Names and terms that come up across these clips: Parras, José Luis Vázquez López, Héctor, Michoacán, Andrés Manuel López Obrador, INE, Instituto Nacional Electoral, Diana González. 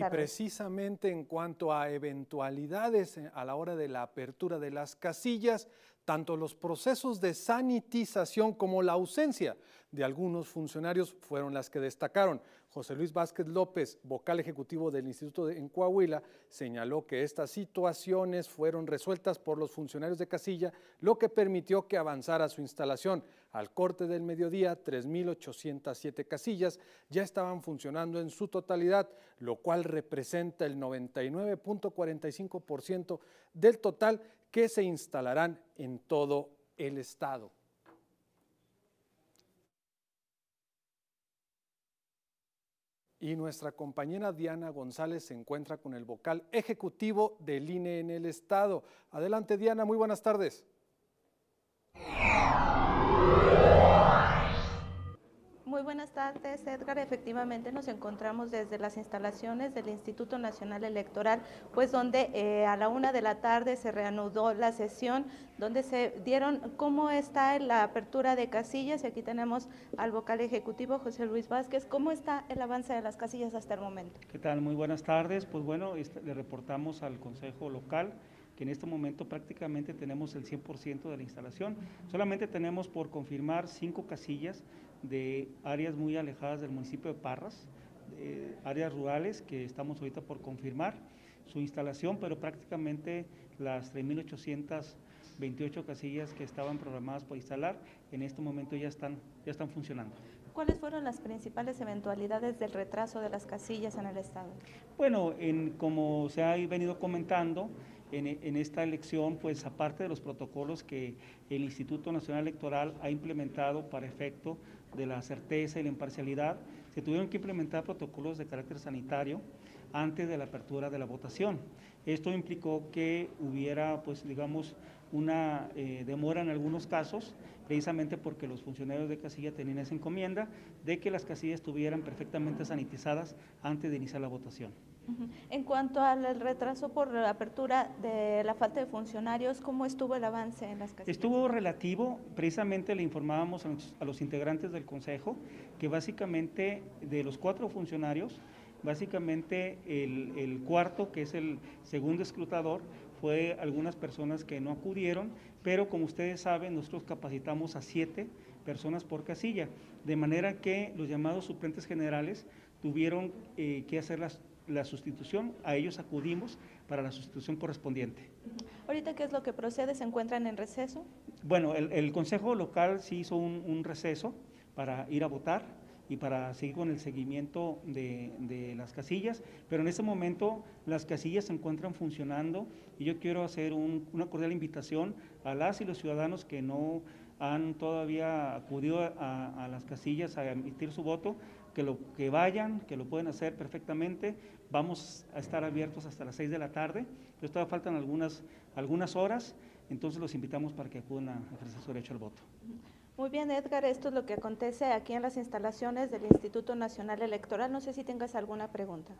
Y precisamente en cuanto a eventualidades a la hora de la apertura de las casillas, tanto los procesos de sanitización como la ausencia de algunos funcionarios fueron las que destacaron. José Luis Vázquez López, vocal ejecutivo del Instituto en Coahuila, señaló que estas situaciones fueron resueltas por los funcionarios de casilla, lo que permitió que avanzara su instalación. Al corte del mediodía, 3.807 casillas ya estaban funcionando en su totalidad, lo cual representa el 99.45% del total que se instalarán en todo el estado. Y nuestra compañera Diana González se encuentra con el vocal ejecutivo del INE en el estado. Adelante, Diana, muy buenas tardes. Muy buenas tardes, Edgar. Efectivamente nos encontramos desde las instalaciones del Instituto Nacional Electoral, pues donde a la 1 de la tarde se reanudó la sesión, donde se dieron cómo está la apertura de casillas. Y aquí tenemos al vocal ejecutivo, José Luis Vázquez. ¿Cómo está el avance de las casillas hasta el momento? ¿Qué tal? Muy buenas tardes. Pues bueno, le reportamos al Consejo Local que en este momento prácticamente tenemos el 100% de la instalación. Solamente tenemos por confirmar 5 casillas de áreas muy alejadas del municipio de Parras, áreas rurales que estamos ahorita por confirmar su instalación, pero prácticamente las 3.828 casillas que estaban programadas para instalar, en este momento ya están funcionando. ¿Cuáles fueron las principales eventualidades del retraso de las casillas en el estado? Bueno, como se ha venido comentando, en esta elección, pues aparte de los protocolos que el Instituto Nacional Electoral ha implementado para efecto de la certeza y la imparcialidad, se tuvieron que implementar protocolos de carácter sanitario antes de la apertura de la votación. Esto implicó que hubiera, pues digamos, una demora en algunos casos, precisamente porque los funcionarios de casilla tenían esa encomienda de que las casillas estuvieran perfectamente sanitizadas antes de iniciar la votación. En cuanto al retraso por la apertura de la falta de funcionarios, ¿cómo estuvo el avance en las casillas? Estuvo relativo, precisamente le informábamos a los integrantes del Consejo que básicamente de los 4 funcionarios, básicamente el cuarto, que es el segundo escrutador, fue algunas personas que no acudieron, pero como ustedes saben, nosotros capacitamos a 7 personas por casilla, de manera que los llamados suplentes generales tuvieron que hacer la sustitución, a ellos acudimos para la sustitución correspondiente. ¿Ahorita qué es lo que procede? ¿Se encuentran en receso? Bueno, el Consejo Local sí hizo un receso para ir a votar y para seguir con el seguimiento de las casillas, pero en este momento las casillas se encuentran funcionando y yo quiero hacer una cordial invitación a las y los ciudadanos que no han todavía acudido a las casillas a emitir su voto, que vayan, que lo pueden hacer perfectamente. Vamos a estar abiertos hasta las 6 de la tarde, pero todavía faltan algunas horas, entonces los invitamos para que acudan a ejercer su derecho al voto. Muy bien, Edgar, esto es lo que acontece aquí en las instalaciones del Instituto Nacional Electoral. No sé si tengas alguna pregunta.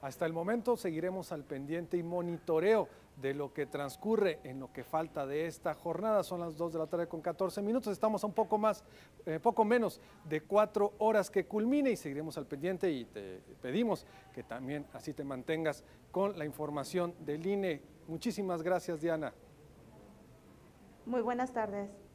Hasta el momento seguiremos al pendiente y monitoreo de lo que transcurre en lo que falta de esta jornada. Son las 2 de la tarde con 14 minutos, estamos a un poco menos de 4 horas que culmine y seguiremos al pendiente y te pedimos que también así te mantengas con la información del INE. Muchísimas gracias, Diana. Muy buenas tardes.